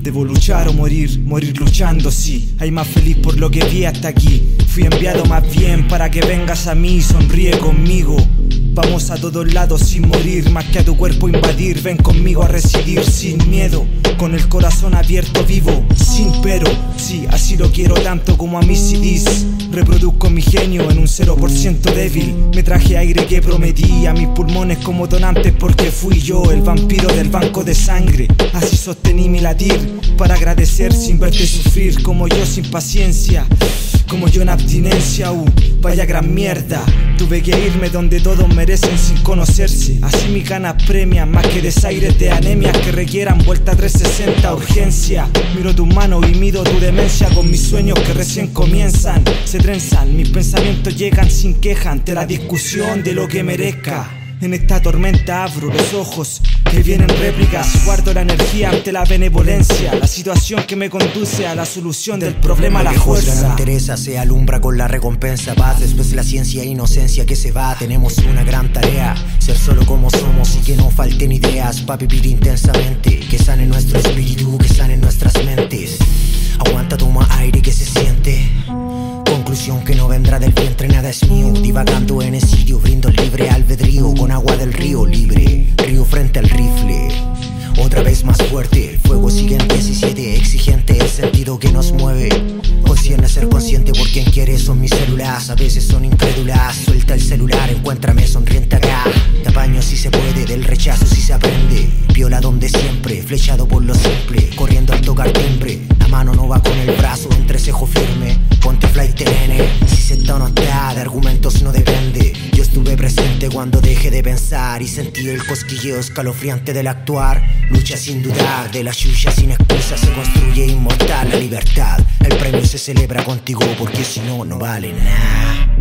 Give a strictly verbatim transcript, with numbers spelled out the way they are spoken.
Devo luchar o morir, morir luchando, sí. Hay más feliz por lo que vi hasta aquí. Fui enviado más bien para que vengas a mí, sonríe conmigo. Vamos a todos lados sin morir, más que a tu cuerpo invadir. Ven conmigo a residir sin miedo, con el corazón abierto vivo, sin pero. Sí, así lo quiero tanto como a mis C Ds. Reproduzco mi genio en un cero por ciento débil. Me traje aire que prometí a mis pulmones como donantes, porque fui yo el vampiro del banco de sangre. Así sostení mi latir para agradecer sin verte sufrir, como yo sin paciencia, como yo en abstinencia. Uh, vaya gran mierda. Tuve que irme donde todos merecen sin conocerse. Así mis ganas premian más que desaires de anemias que requieran vuelta trescientos sesenta urgencia. Miro tus manos y mido tu demencia, con mis sueños que recién comienzan. Se trenzan, mis pensamientos llegan sin queja ante la discusión de lo que merezca. En esta tormenta abro los ojos, que vienen réplicas. Guardo la energía ante la benevolencia, la situación que me conduce a la solución del problema a la fuerza. La gran Teresa se alumbra con la recompensa. Paz, después la ciencia e inocencia que se va. Tenemos una gran tarea, ser solo como somos y que no falten ideas. Pa' vivir intensamente, que sane nuestro espíritu, que sane nuestras mentes. Aguanta, toma aire que se siente. Conclusión que no vendrá del vientre, nada es mío. Divagando en el sitio, brindo libre albedrío, con agua del río libre, río frente al rifle. Otra vez más fuerte, el fuego sigue en diecisiete. Exigente el sentido que nos mueve. Concierne ser consciente por quien quiere. Son mis células, a veces son incrédulas. Suelta el celular, encuéntrame sonriente acá. Te apaño si se puede, del rechazo si se aprende. Viola donde siempre, flechado por lo simple. Corriendo al tocar timbre, la mano no va con el brazo. Entrecejo firme, ponte flight T N. Si se está o no está, de argumentos no depende. Yo estuve presente cuando dejé de pensar y sentí el cosquilleo escalofriante del actuar. Lucha sin dudar, de la chucha sin excusa se construye inmortal la libertad. El premio se celebra contigo porque si no, no vale nada.